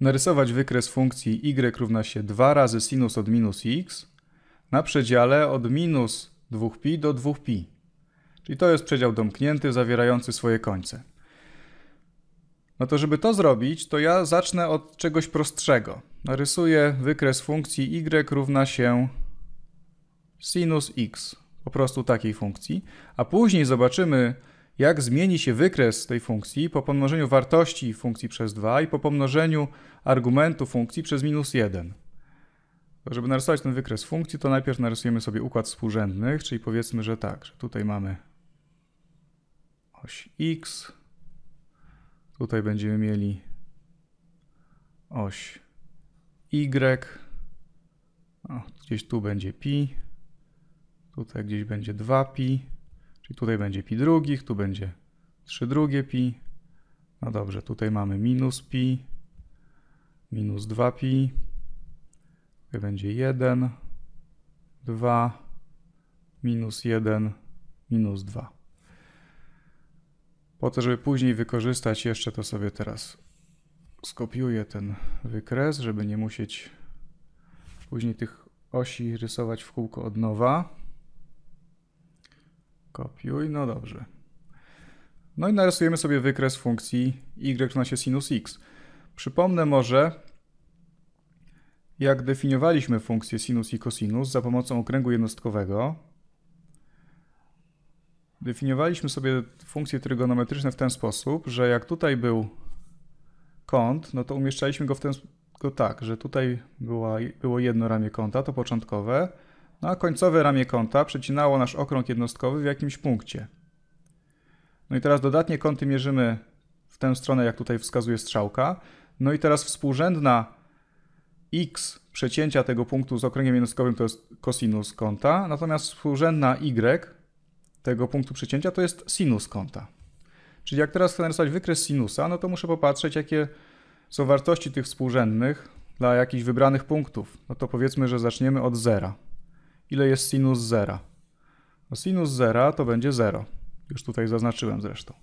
narysować wykres funkcji y równa się 2 razy sinus od minus x na przedziale od minus 2pi do 2pi. Czyli to jest przedział domknięty, zawierający swoje końce. No to żeby to zrobić, to ja zacznę od czegoś prostszego. Narysuję wykres funkcji y równa się sinus x, po prostu takiej funkcji, a później zobaczymy, jak zmieni się wykres tej funkcji po pomnożeniu wartości funkcji przez 2 i po pomnożeniu argumentu funkcji przez minus 1. Żeby narysować ten wykres funkcji, to najpierw narysujemy sobie układ współrzędnych, czyli powiedzmy, że tak, że tutaj mamy oś x, tutaj będziemy mieli oś y, gdzieś tu będzie pi, tutaj gdzieś będzie 2pi, czyli tutaj będzie pi drugich, tu będzie 3 drugie pi. No dobrze, tutaj mamy minus pi, minus 2pi, tutaj będzie 1, 2, minus 1, minus 2. Po to, żeby później wykorzystać jeszcze, to sobie teraz skopiuję ten wykres, żeby nie musieć później tych osi rysować w kółko od nowa. Kopiuj, no dobrze. No i narysujemy sobie wykres funkcji y równa się sinus x. Przypomnę może, jak definiowaliśmy funkcję sinus i kosinus za pomocą okręgu jednostkowego. Definiowaliśmy sobie funkcje trygonometryczne w ten sposób, że jak tutaj był kąt, no to umieszczaliśmy go w ten sposób, tak, że tutaj było jedno ramię kąta, to początkowe, no a końcowe ramię kąta przecinało nasz okrąg jednostkowy w jakimś punkcie. No i teraz dodatnie kąty mierzymy w tę stronę, jak tutaj wskazuje strzałka. No i teraz współrzędna x przecięcia tego punktu z okręgiem jednostkowym to jest kosinus kąta, natomiast współrzędna y tego punktu przecięcia to jest sinus kąta. Czyli jak teraz chcę narysować wykres sinusa, no to muszę popatrzeć, jakie są wartości tych współrzędnych dla jakichś wybranych punktów. No to powiedzmy, że zaczniemy od zera. Ile jest sinus zera? No sinus zera to będzie 0. Już tutaj zaznaczyłem zresztą.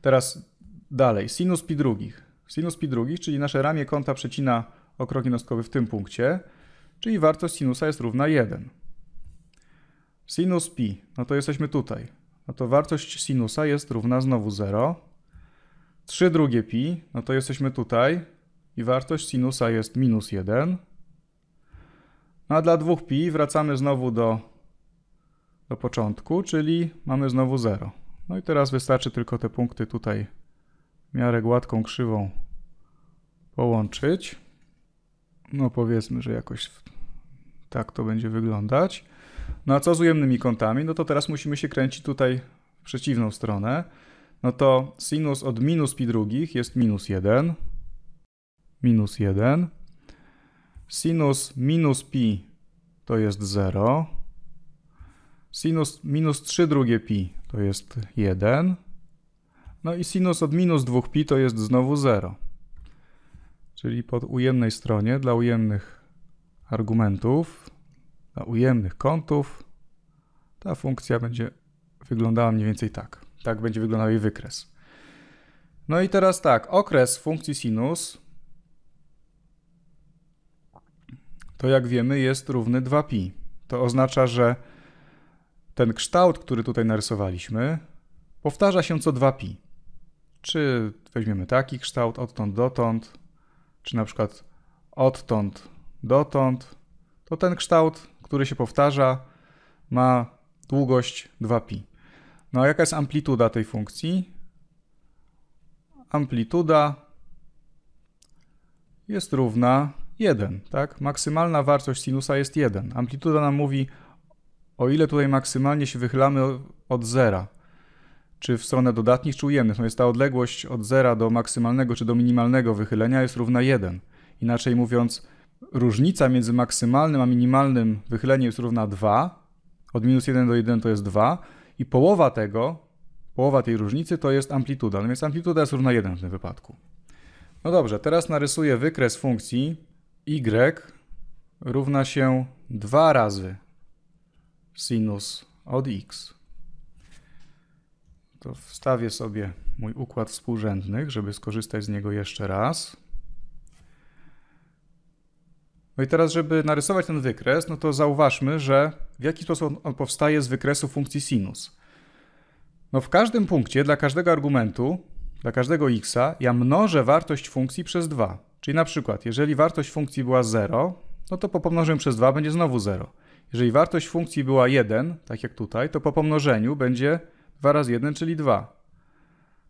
Teraz dalej, sinus pi drugich. Sinus pi drugich, czyli nasze ramię kąta przecina okrąg jednostkowy w tym punkcie, czyli wartość sinusa jest równa 1. Sinus pi, no to jesteśmy tutaj. No to wartość sinusa jest równa znowu 0. 3 drugie pi, no to jesteśmy tutaj i wartość sinusa jest minus 1. No a dla 2pi wracamy znowu do początku, czyli mamy znowu 0. No i teraz wystarczy tylko te punkty tutaj w miarę gładką krzywą połączyć. No powiedzmy, że jakoś tak to będzie wyglądać. No a co z ujemnymi kątami? No to teraz musimy się kręcić tutaj w przeciwną stronę. No to sinus od minus pi drugich jest minus 1, minus 1. Sinus minus pi to jest 0. Sinus minus 3 drugie pi to jest 1. No i sinus od minus 2 pi to jest znowu 0. Czyli po ujemnej stronie dla ujemnych argumentów, dla ujemnych kątów ta funkcja będzie wyglądała mniej więcej tak. Tak będzie wyglądał jej wykres. No i teraz tak, okres funkcji sinus to, jak wiemy, jest równy 2pi. To oznacza, że ten kształt, który tutaj narysowaliśmy, powtarza się co 2pi. Czy weźmiemy taki kształt odtąd dotąd, czy na przykład odtąd dotąd, to ten kształt, który się powtarza, ma długość 2pi. No a jaka jest amplituda tej funkcji? Amplituda jest równa 1, tak? Maksymalna wartość sinusa jest 1. Amplituda nam mówi, o ile tutaj maksymalnie się wychylamy od zera, czy w stronę dodatnich, czy ujemnych. No jest ta odległość od zera do maksymalnego, czy do minimalnego wychylenia jest równa 1. Inaczej mówiąc, różnica między maksymalnym a minimalnym wychyleniem jest równa 2. Od minus 1 do 1 to jest 2. I połowa tego, połowa tej różnicy to jest amplituda. No więc amplituda jest równa 1 w tym wypadku. No dobrze, teraz narysuję wykres funkcji y równa się 2 razy sinus od x. To wstawię sobie mój układ współrzędnych, żeby skorzystać z niego jeszcze raz. No i teraz, żeby narysować ten wykres, no to zauważmy, że w jaki sposób on powstaje z wykresu funkcji sinus. No w każdym punkcie, dla każdego argumentu, dla każdego x'a, ja mnożę wartość funkcji przez 2. Czyli na przykład, jeżeli wartość funkcji była 0, no to po pomnożeniu przez 2 będzie znowu 0. Jeżeli wartość funkcji była 1, tak jak tutaj, to po pomnożeniu będzie 2 razy 1, czyli 2.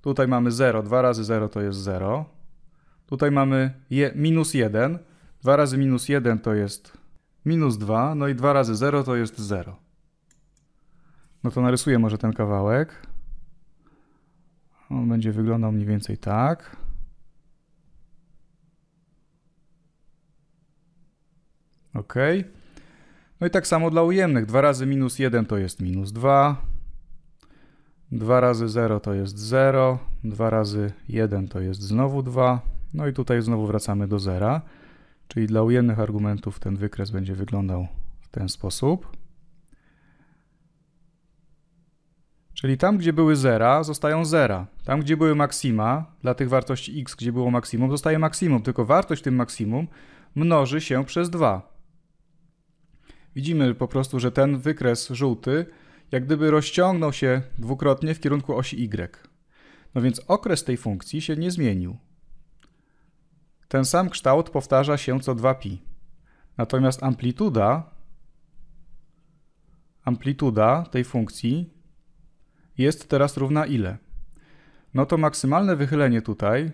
Tutaj mamy 0, 2 razy 0 to jest 0. Tutaj mamy minus 1, 2 razy minus 1 to jest minus 2, no i 2 razy 0 to jest 0. No to narysuję może ten kawałek. On będzie wyglądał mniej więcej tak. OK. No i tak samo dla ujemnych. 2 razy minus 1 to jest minus 2. 2 razy 0 to jest 0. 2 razy 1 to jest znowu 2. No i tutaj znowu wracamy do zera. Czyli dla ujemnych argumentów ten wykres będzie wyglądał w ten sposób. Czyli tam, gdzie były zera, zostają zera. Tam, gdzie były maksima, dla tych wartości x, gdzie było maksimum, zostaje maksimum. Tylko wartość w tym maksimum mnoży się przez 2. Widzimy po prostu, że ten wykres żółty jak gdyby rozciągnął się dwukrotnie w kierunku osi y. No więc okres tej funkcji się nie zmienił. Ten sam kształt powtarza się co 2π. Natomiast amplituda tej funkcji jest teraz równa ile? No to maksymalne wychylenie tutaj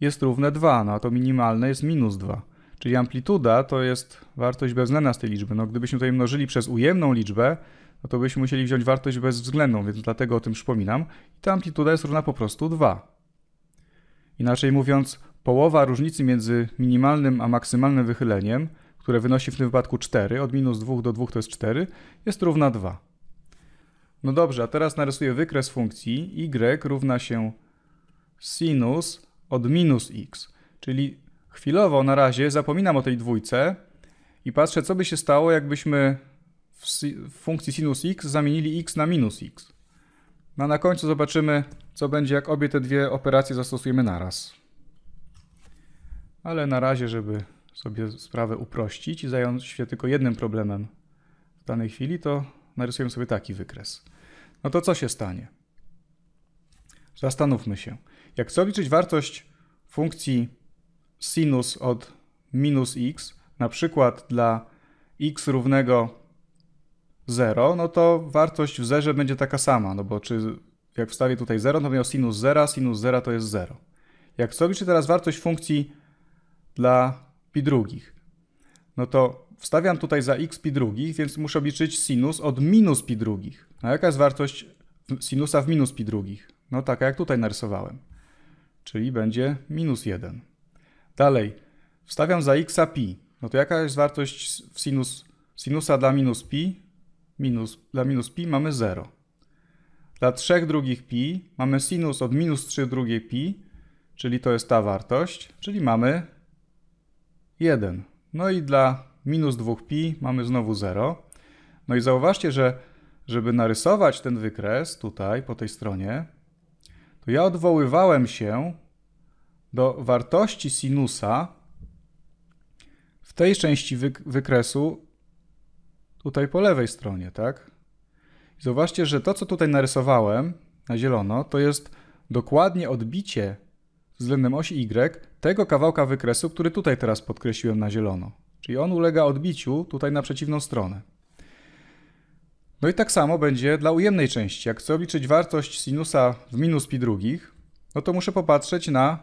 jest równe 2, no a to minimalne jest minus 2. Czyli amplituda to jest wartość bezwzględna z tej liczby. No gdybyśmy tutaj mnożyli przez ujemną liczbę, no to byśmy musieli wziąć wartość bezwzględną, więc dlatego o tym przypominam. I ta amplituda jest równa po prostu 2. Inaczej mówiąc, połowa różnicy między minimalnym a maksymalnym wychyleniem, które wynosi w tym wypadku 4, od minus 2 do 2 to jest 4, jest równa 2. No dobrze, a teraz narysuję wykres funkcji y równa się sinus od minus x, czyli chwilowo na razie zapominam o tej dwójce i patrzę, co by się stało, jakbyśmy w funkcji sinus x zamienili x na minus x. No a na końcu zobaczymy, co będzie, jak obie te dwie operacje zastosujemy naraz. Ale na razie, żeby sobie sprawę uprościć i zająć się tylko jednym problemem w danej chwili, to narysujemy sobie taki wykres. No to co się stanie? Zastanówmy się. Jak chcę obliczyć wartość funkcji sinus od minus x, na przykład dla x równego 0, no to wartość w zerze będzie taka sama, no bo jak wstawię tutaj 0, to będzie sinus 0 to jest 0. Jak sobie obliczę teraz wartość funkcji dla pi drugich, no to wstawiam tutaj za x pi drugich, więc muszę obliczyć sinus od minus pi drugich. A jaka jest wartość sinusa w minus pi drugich? No taka jak tutaj narysowałem, czyli będzie minus 1. Dalej, wstawiam za x pi, no to jaka jest wartość sinusa dla minus pi? Dla minus pi mamy 0. Dla 3 drugich pi mamy sinus od minus 3 drugiej pi, czyli to jest ta wartość, czyli mamy 1. No i dla minus 2π mamy znowu 0. No i zauważcie, że żeby narysować ten wykres tutaj, po tej stronie, to ja odwoływałem się do wartości sinusa w tej części wykresu tutaj po lewej stronie, tak? I zauważcie, że to, co tutaj narysowałem na zielono, to jest dokładnie odbicie względem osi y tego kawałka wykresu, który tutaj teraz podkreśliłem na zielono. Czyli on ulega odbiciu tutaj na przeciwną stronę. No i tak samo będzie dla ujemnej części. Jak chcę obliczyć wartość sinusa w minus pi drugich, no to muszę popatrzeć na...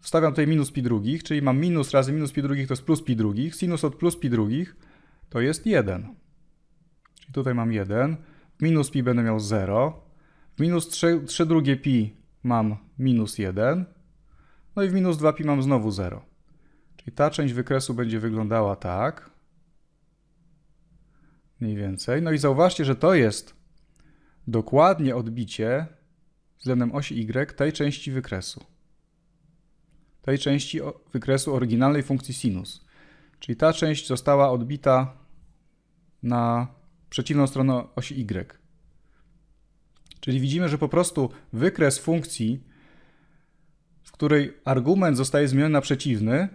Wstawiam tutaj minus pi drugich, czyli mam minus razy minus pi drugich to jest plus pi drugich. Sinus od plus pi drugich to jest 1. Czyli tutaj mam 1. Minus pi będę miał 0. W minus 3 drugie pi mam minus 1. No i w minus 2 pi mam znowu 0. Czyli ta część wykresu będzie wyglądała tak. Mniej więcej. No i zauważcie, że to jest dokładnie odbicie względem osi y tej części wykresu. Tej części wykresu oryginalnej funkcji sinus. Czyli ta część została odbita na przeciwną stronę osi y. Czyli widzimy, że po prostu wykres funkcji, w której argument zostaje zmieniony na przeciwny,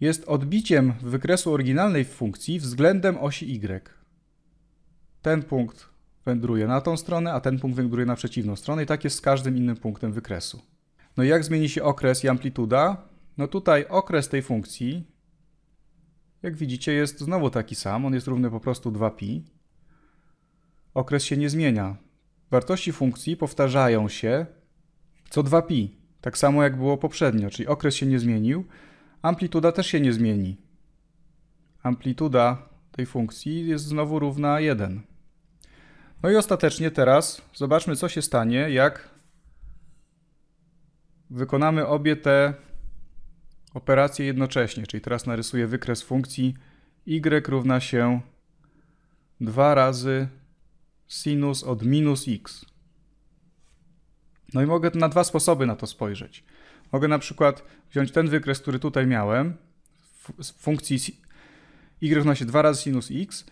jest odbiciem wykresu oryginalnej funkcji względem osi y. Ten punkt wędruje na tą stronę, a ten punkt wędruje na przeciwną stronę i tak jest z każdym innym punktem wykresu. No i jak zmieni się okres i amplituda? No tutaj okres tej funkcji, jak widzicie, jest znowu taki sam. On jest równy po prostu 2pi. Okres się nie zmienia. Wartości funkcji powtarzają się co 2pi. Tak samo jak było poprzednio, czyli okres się nie zmienił. Amplituda też się nie zmieni. Amplituda tej funkcji jest znowu równa 1. No i ostatecznie teraz zobaczmy, co się stanie, jak wykonamy obie te operacje jednocześnie. Czyli teraz narysuję wykres funkcji y równa się 2 razy sinus od minus x. No i mogę na dwa sposoby na to spojrzeć. Mogę na przykład wziąć ten wykres, który tutaj miałem, z funkcji y równa się 2 razy sinus x.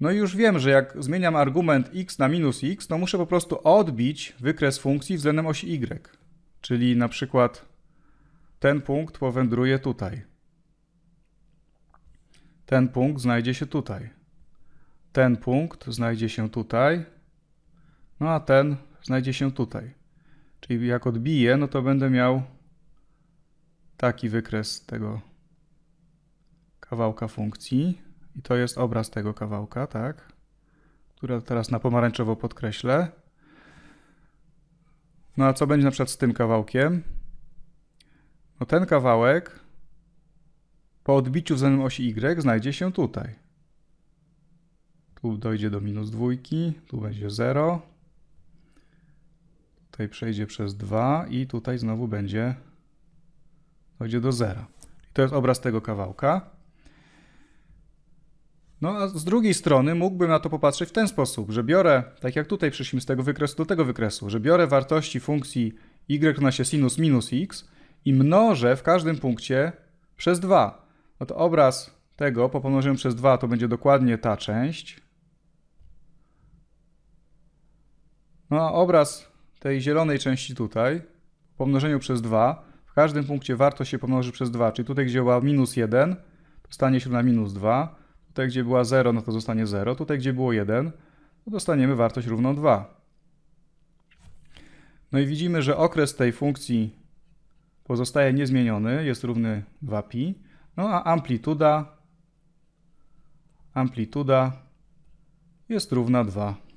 No i już wiem, że jak zmieniam argument x na minus x, to muszę po prostu odbić wykres funkcji względem osi y. Czyli na przykład ten punkt powędruje tutaj. Ten punkt znajdzie się tutaj. Ten punkt znajdzie się tutaj. No a ten znajdzie się tutaj. Czyli jak odbiję, no to będę miał taki wykres tego kawałka funkcji. I to jest obraz tego kawałka, tak? Który teraz na pomarańczowo podkreślę. No a co będzie na przykład z tym kawałkiem? No ten kawałek po odbiciu względem osi y znajdzie się tutaj. Tu dojdzie do minus 2, tu będzie 0. Tutaj przejdzie przez 2 i tutaj znowu będzie, dojdzie do 0. I to jest obraz tego kawałka. No a z drugiej strony mógłbym na to popatrzeć w ten sposób, że biorę, tak jak tutaj przyszliśmy z tego wykresu do tego wykresu, że biorę wartości funkcji y równa się sinus minus x i mnożę w każdym punkcie przez 2. No to obraz tego po pomnożeniu przez 2 to będzie dokładnie ta część. No a obraz tej zielonej części tutaj po pomnożeniu przez 2, w każdym punkcie wartość się pomnoży przez 2, czyli tutaj gdzie była minus 1 to stanie się na minus 2. Tutaj, gdzie była 0, no to zostanie 0. Tutaj, gdzie było 1, to dostaniemy wartość równą 2. No i widzimy, że okres tej funkcji pozostaje niezmieniony, jest równy 2pi. No a amplituda jest równa 2.